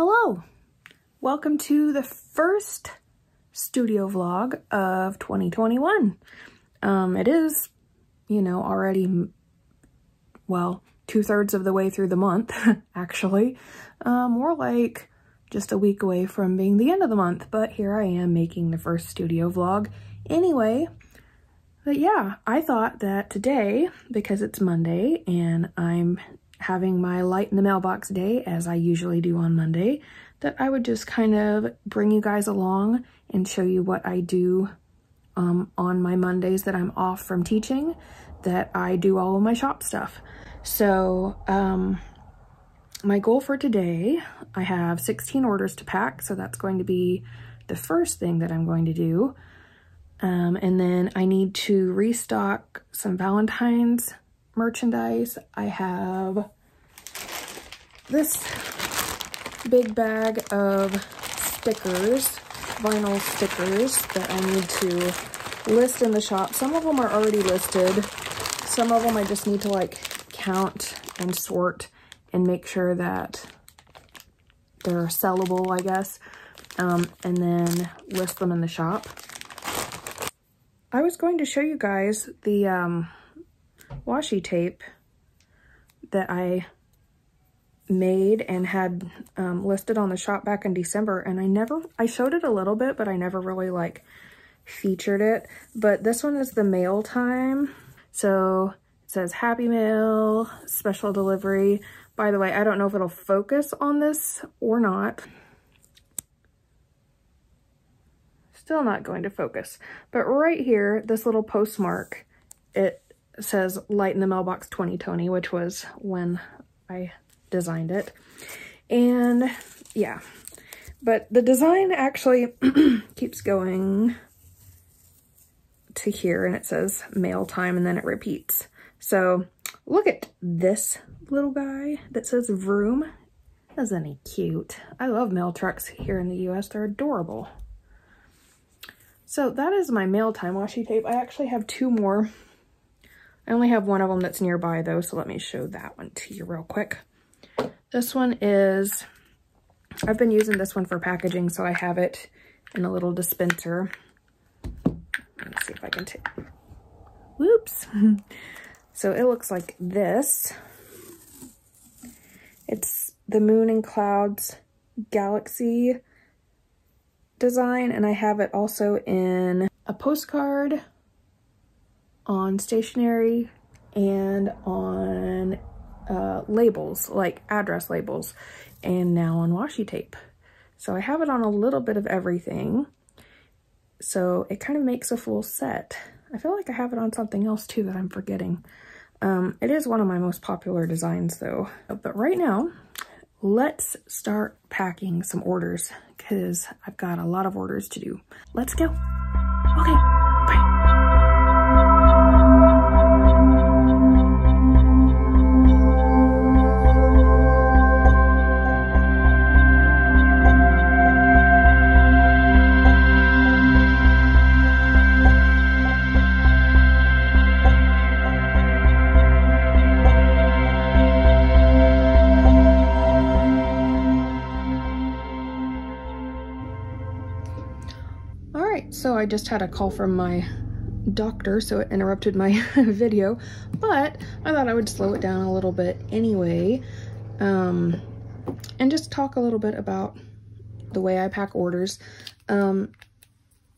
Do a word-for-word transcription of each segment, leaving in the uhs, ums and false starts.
Hello, welcome to the first studio vlog of twenty twenty-one. Um, it is, you know, already, well, two thirds of the way through the month, actually. Um, more like just a week away from being the end of the month, but here I am making the first studio vlog anyway. But yeah, I thought that today, because it's Monday and I'm having my Light in the Mailbox day, as I usually do on Monday, that I would just kind of bring you guys along and show you what I do um, on my Mondays that I'm off from teaching, that I do all of my shop stuff. So um, my goal for today, I have sixteen orders to pack, so that's going to be the first thing that I'm going to do. Um, and then I need to restock some Valentine's merchandise. I have this big bag of stickers, vinyl stickers, that I need to list in the shop. Some of them are already listed. Some of them I just need to like count and sort and make sure that they're sellable, I guess, um, and then list them in the shop. I was going to show you guys the um, washi tape that I made and had um, listed on the shop back in December, and I never, I showed it a little bit, but I never really like featured it. But this one is the mail time. So it says happy mail, special delivery. By the way, I don't know if it'll focus on this or not. Still not going to focus. But right here, this little postmark, it says Light in the Mailbox twenty twenty, which was when I designed it. And yeah, but the design actually keeps going to here, and it says mail time, and then it repeats. So look at this little guy that says vroom. Isn't he cute? I love mail trucks here in the U S. They're adorable. So that is my mail time washi tape. I actually have two more. I only have one of them that's nearby though, so let me show that one to you real quick. This one is, I've been using this one for packaging, so I have it in a little dispenser. Let's see if I can take, whoops. So it looks like this. It's the Moon and Clouds Galaxy design, and I have it also in a postcard, on stationery, and on uh, labels, like address labels, and now on washi tape. So I have it on a little bit of everything, so it kind of makes a full set. I feel like I have it on something else too that I'm forgetting. Um, it is one of my most popular designs though. But right now, let's start packing some orders, because I've got a lot of orders to do. Let's go. Okay, bye. So I just had a call from my doctor, so it interrupted my video, but I thought I would slow it down a little bit anyway, um, and just talk a little bit about the way I pack orders. Um,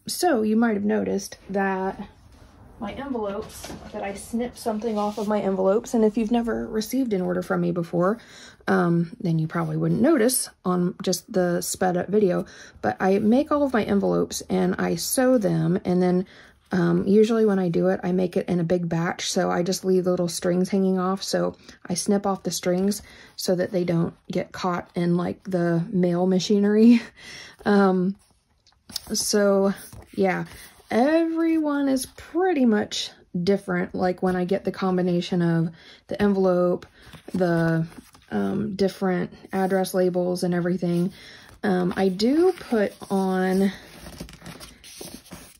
so you might have noticed that my envelopes, that I snip something off of my envelopes, and if you've never received an order from me before, um, then you probably wouldn't notice on just the sped up video, but I make all of my envelopes and I sew them, and then um, usually when I do it, I make it in a big batch, so I just leave the little strings hanging off, so I snip off the strings so that they don't get caught in like the mail machinery. um, so yeah. Everyone is pretty much different, like when I get the combination of the envelope, the um, different address labels and everything. Um, I do put on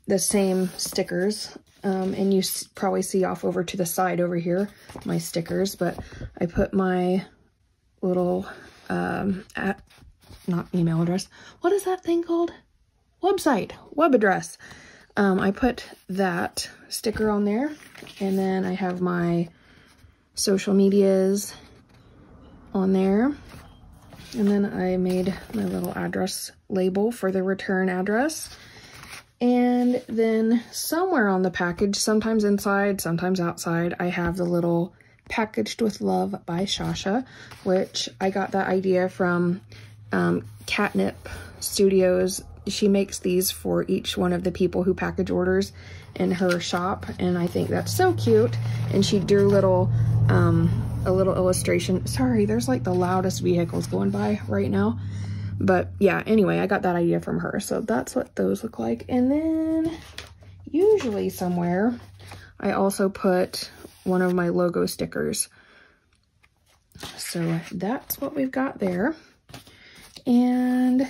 the same stickers, um, and you probably see off over to the side over here, my stickers, but I put my little um, not email address. What is that thing called? Website, web address. Um, I put that sticker on there, and then I have my social medias on there. And then I made my little address label for the return address. And then somewhere on the package, sometimes inside, sometimes outside, I have the little Packaged with Love by Sasha, which I got that idea from um, Katnipp Studios. She makes these for each one of the people who package orders in her shop, and I think that's so cute. And she drew little, um, a little illustration. Sorry, there's like the loudest vehicles going by right now. But yeah, anyway, I got that idea from her. So that's what those look like. And then usually somewhere, I also put one of my logo stickers. So that's what we've got there. And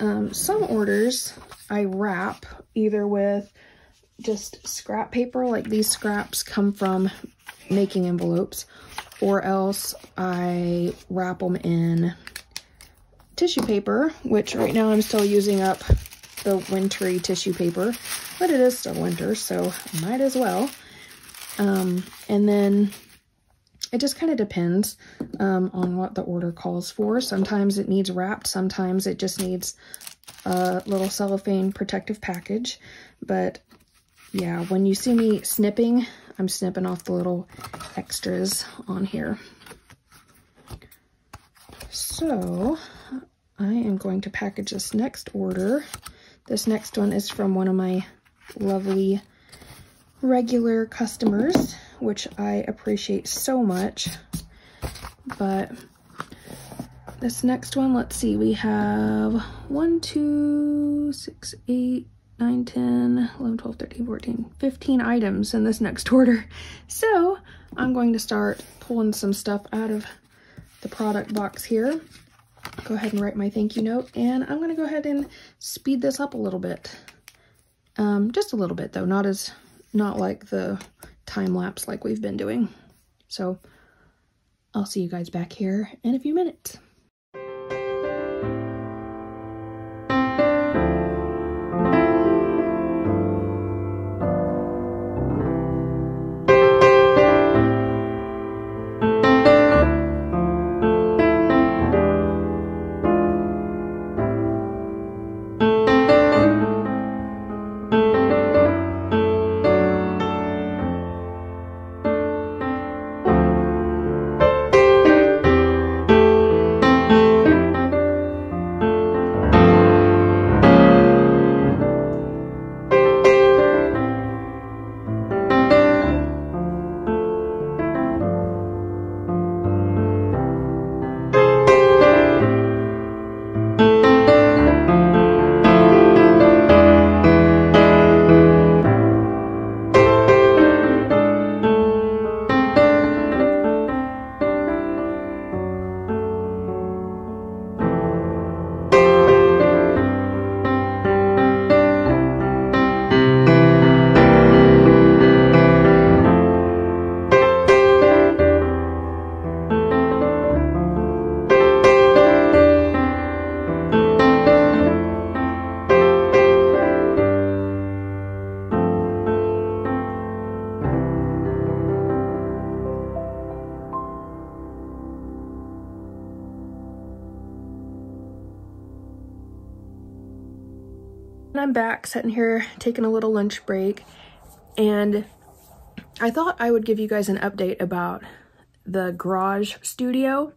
Um, some orders I wrap either with just scrap paper, like these scraps come from making envelopes, or else I wrap them in tissue paper, which right now I'm still using up the wintry tissue paper, but it is still winter, so might as well. Um, and then it just kind of depends um, on what the order calls for. Sometimes it needs wrapped, sometimes it just needs a little cellophane protective package. But yeah, when you see me snipping, I'm snipping off the little extras on here. So I am going to package this next order. This next one is from one of my lovely regular customers, which I appreciate so much. But this next one, let's see, we have one, two, six, eight, nine, ten, eleven, twelve, thirteen, fourteen, fifteen items in this next order. So I'm going to start pulling some stuff out of the product box here. Go ahead and write my thank you note, and I'm going to go ahead and speed this up a little bit. Um, just a little bit though, not as, not like the time lapse like we've been doing. So I'll see you guys back here in a few minutes. I'm back, sitting here taking a little lunch break, and I thought I would give you guys an update about the garage studio,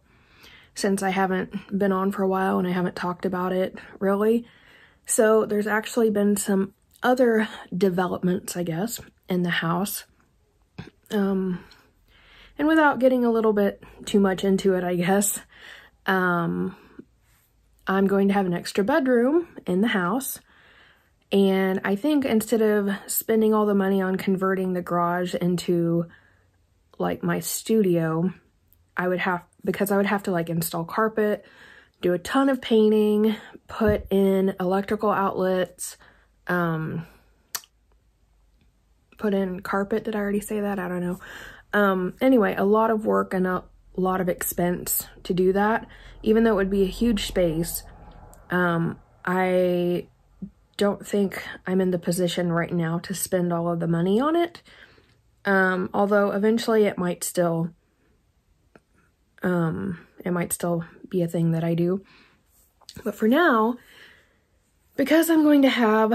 since I haven't been on for a while and I haven't talked about it really. So there's actually been some other developments, I guess, in the house, um and without getting a little bit too much into it, I guess, um I'm going to have an extra bedroom in the house. And I think instead of spending all the money on converting the garage into like my studio, I would have, because I would have to like install carpet, do a ton of painting, put in electrical outlets, um, put in carpet. Did I already say that? I don't know. Um, anyway, a lot of work and a lot of expense to do that, even though it would be a huge space. Um, I don't think I'm in the position right now to spend all of the money on it. Um, although eventually it might still, um, it might still be a thing that I do. But for now, because I'm going to have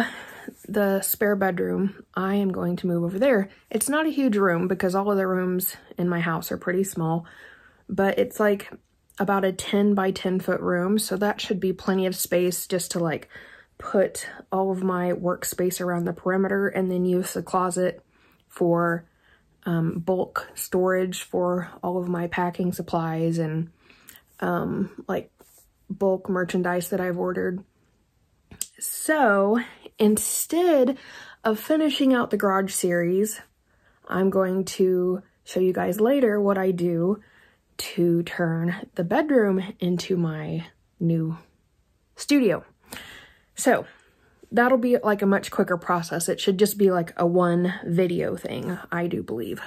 the spare bedroom, I am going to move over there. It's not a huge room because all of the rooms in my house are pretty small, but it's like about a ten by ten foot room. So that should be plenty of space just to like put all of my workspace around the perimeter and then use the closet for um, bulk storage for all of my packing supplies and um, like bulk merchandise that I've ordered. So instead of finishing out the garage series, I'm going to show you guys later what I do to turn the bedroom into my new studio. So that'll be like a much quicker process. It should just be like a one video thing, I do believe.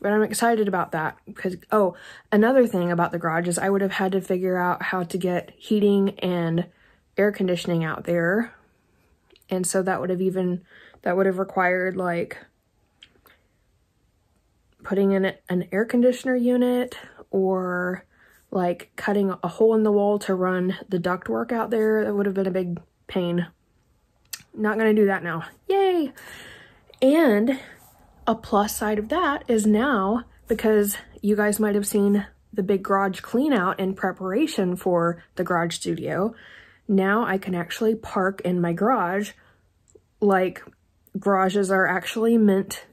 But I'm excited about that because, oh, another thing about the garage is I would have had to figure out how to get heating and air conditioning out there. And so that would have even, that would have required like putting in an air conditioner unit or like cutting a hole in the wall to run the ductwork out there. That would have been a big pain. Not gonna do that now. Yay! And a plus side of that is now, because you guys might have seen the big garage clean out in preparation for the garage studio, now I can actually park in my garage like garages are actually meant,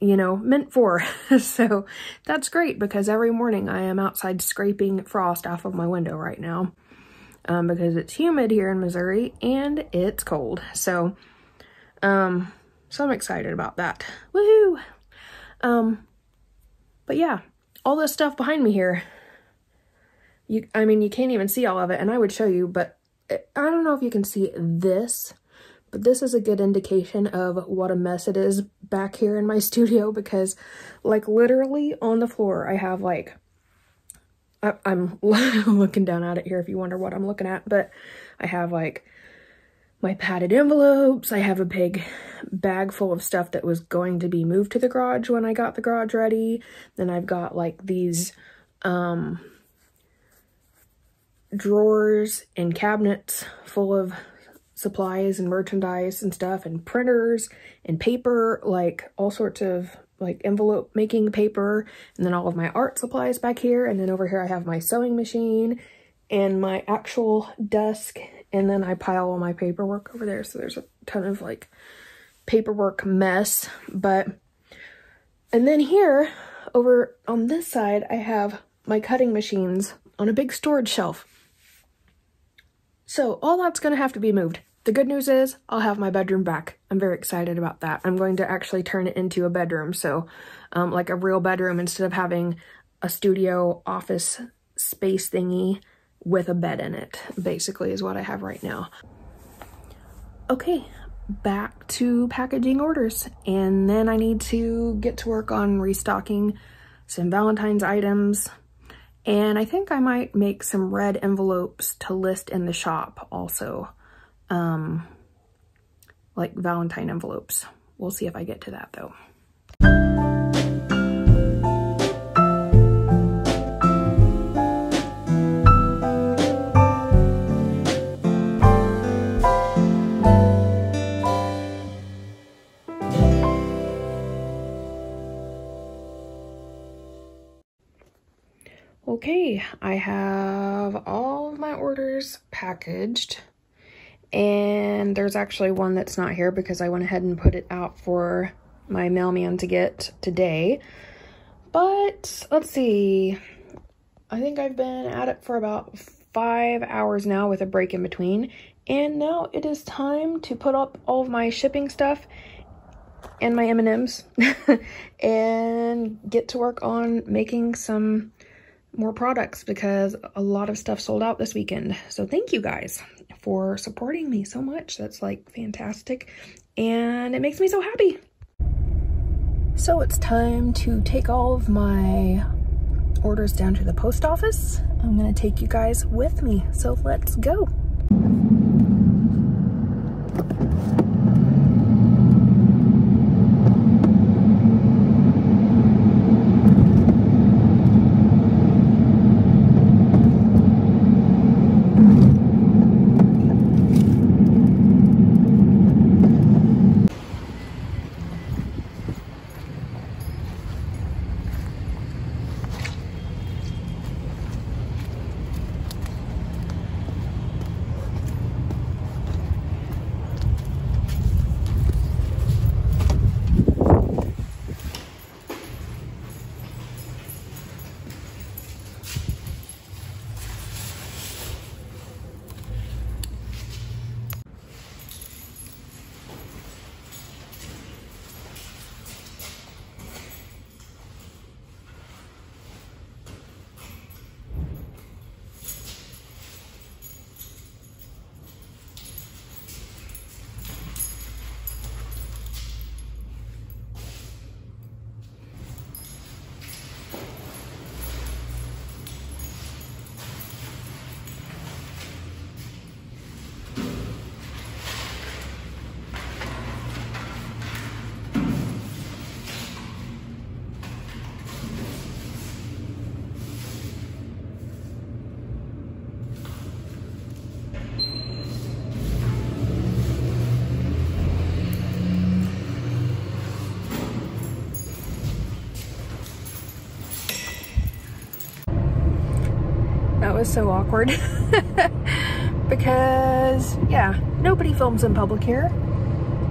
you know, meant for. So that's great because every morning I am outside scraping frost off of my window right now um, because it's humid here in Missouri and it's cold. So, um, so I'm excited about that. Woohoo! Um, but yeah, all this stuff behind me here, you, I mean, you can't even see all of it and I would show you, but I don't know if you can see this, but this is a good indication of what a mess it is back here in my studio because, like, literally on the floor, I have, like, I I'm looking down at it here if you wonder what I'm looking at, but I have, like, my padded envelopes. I have a big bag full of stuff that was going to be moved to the garage when I got the garage ready. Then I've got, like, these, um... drawers and cabinets full of supplies and merchandise and stuff and printers and paper, like all sorts of like envelope making paper, and then all of my art supplies back here, and then over here I have my sewing machine and my actual desk, and then I pile all my paperwork over there. So there's a ton of like paperwork mess, but and then here over on this side I have my cutting machines on a big storage shelf. So all that's gonna have to be moved. The good news is I'll have my bedroom back. I'm very excited about that. I'm going to actually turn it into a bedroom. So um, like a real bedroom instead of having a studio office space thingy with a bed in it, basically is what I have right now. Okay, back to packaging orders. And then I need to get to work on restocking some Valentine's items. And I think I might make some red envelopes to list in the shop also, um, like Valentine envelopes. We'll see if I get to that though. Okay, I have all of my orders packaged, and there's actually one that's not here because I went ahead and put it out for my mailman to get today, but let's see, I think I've been at it for about five hours now with a break in between, and now it is time to put up all of my shipping stuff and my M and M's and get to work on making some more products because a lot of stuff sold out this weekend. So thank you guys for supporting me so much. That's like fantastic. And it makes me so happy. So it's time to take all of my orders down to the post office. I'm gonna take you guys with me, so let's go. Was so awkward because yeah, nobody films in public here,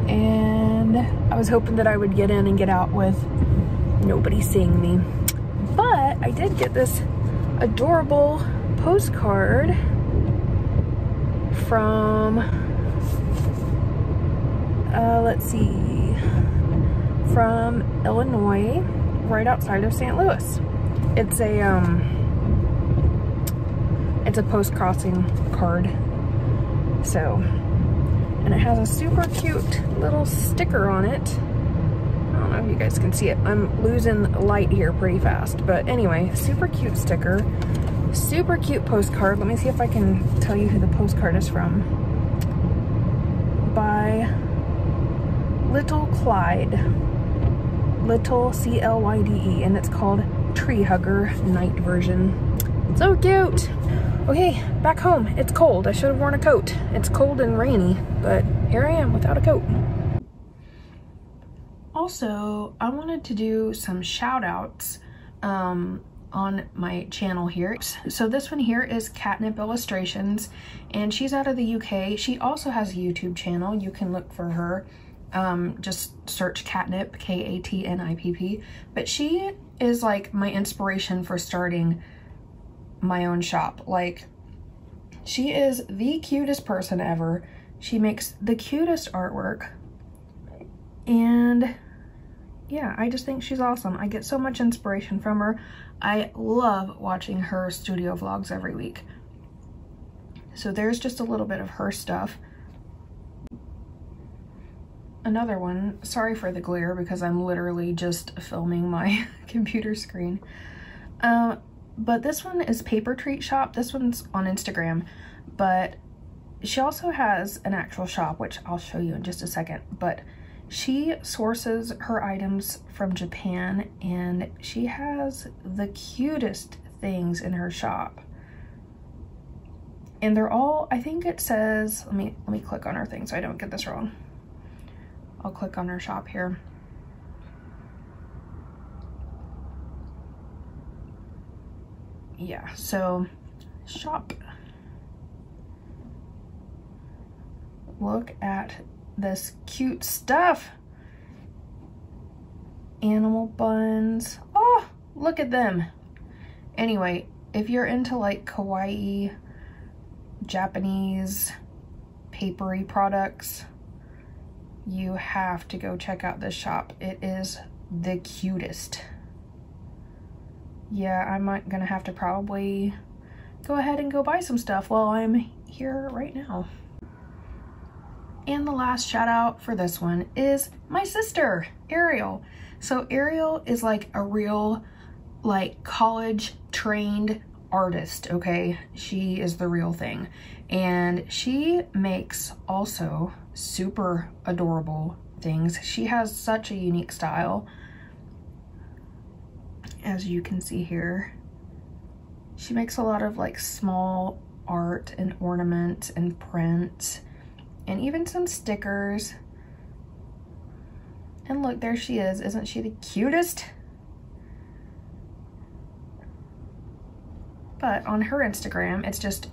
and I was hoping that I would get in and get out with nobody seeing me, but I did get this adorable postcard from uh, let's see, from Illinois, right outside of Saint Louis. It's a um It's a post-crossing card, so, and it has a super cute little sticker on it. I don't know if you guys can see it. I'm losing light here pretty fast, but anyway, super cute sticker, super cute postcard. Let me see if I can tell you who the postcard is from. By Little Clyde, Little C L Y D E, and it's called Tree Hugger Night Version. So cute. Okay, back home. It's cold. I should have worn a coat. It's cold and rainy, but here I am without a coat. Also, I wanted to do some shout outs um, on my channel here. So this one here is Katnipp Illustrations, and she's out of the U K. She also has a YouTube channel. You can look for her. Um, just search Katnipp, K A T N I P P. But she is like my inspiration for starting my own shop. Like, she is the cutest person ever. She makes the cutest artwork, and yeah, I just think she's awesome. I get so much inspiration from her. I love watching her studio vlogs every week. So there's just a little bit of her stuff. Another one, sorry for the glare because I'm literally just filming my computer screen. Um, But this one is Paper Treat Shop. This one's on Instagram, but she also has an actual shop, which I'll show you in just a second. But she sources her items from Japan, and she has the cutest things in her shop. And they're all, I think it says, let me, let me click on her thing so I don't get this wrong. I'll click on her shop here. Yeah, so shop. Look at this cute stuff. Animal buns. Oh, look at them. Anyway, if you're into like kawaii, Japanese, papery products, you have to go check out this shop. It is the cutest. Yeah, I'm gonna have to probably go ahead and go buy some stuff while I'm here right now. And the last shout out for this one is my sister, Ariel. So Ariel is like a real like college trained artist, okay? She is the real thing. And she makes also super adorable things. She has such a unique style. As you can see here, she makes a lot of like small art and ornament and print and even some stickers. And look, there she is. Isn't she the cutest? But on her Instagram, it's just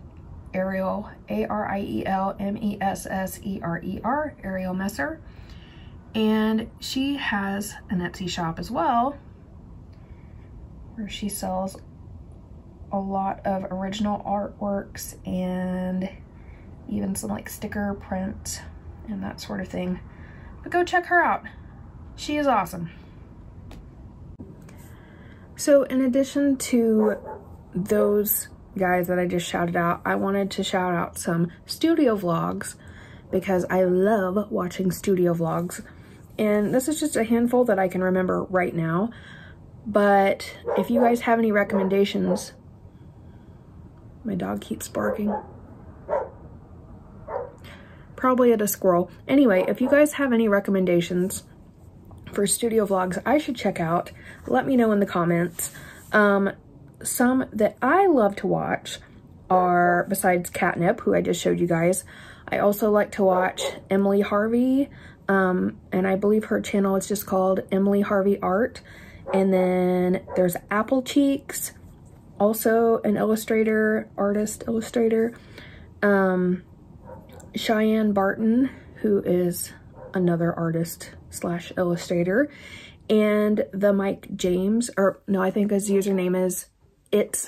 Ariel, A R I E L M E S S E R E R, Ariel Messer. And she has an Etsy shop as well, where she sells a lot of original artworks and even some like sticker print and that sort of thing. But go check her out. She is awesome. So in addition to those guys that I just shouted out, I wanted to shout out some studio vlogs because I love watching studio vlogs. And this is just a handful that I can remember right now. But if you guys have any recommendations, my dog keeps barking. Probably at a squirrel. Anyway, if you guys have any recommendations for studio vlogs I should check out, let me know in the comments. Um, Some that I love to watch are, besides Katnipp, who I just showed you guys, I also like to watch Emily Harvey, um, and I believe her channel is just called Emily Harvey Art. And then there's Apple Cheeks, also an illustrator, artist illustrator. Um, Cheyenne Barton, who is another artist slash illustrator. And the Mike James, or no, I think his username is It's,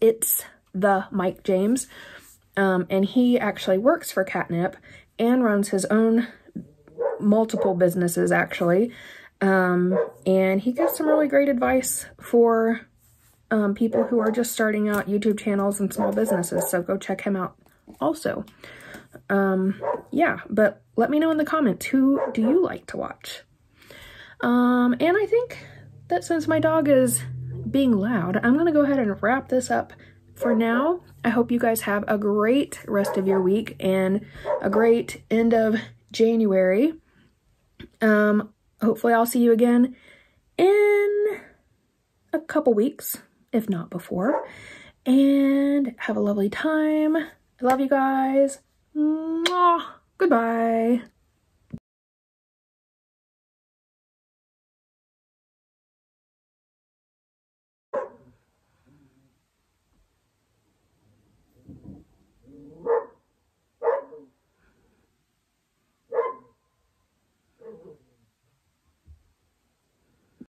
it's the Mike James. Um, and he actually works for Katnipp and runs his own multiple businesses, actually. Um, and he gives some really great advice for um, people who are just starting out YouTube channels and small businesses. So go check him out also. Um, yeah, but let me know in the comments, who do you like to watch? Um, and I think that since my dog is being loud, I'm gonna go ahead and wrap this up for now. I hope you guys have a great rest of your week and a great end of January. Um, hopefully I'll see you again in a couple weeks, if not before. And have a lovely time. I love you guys. Mwah. Goodbye.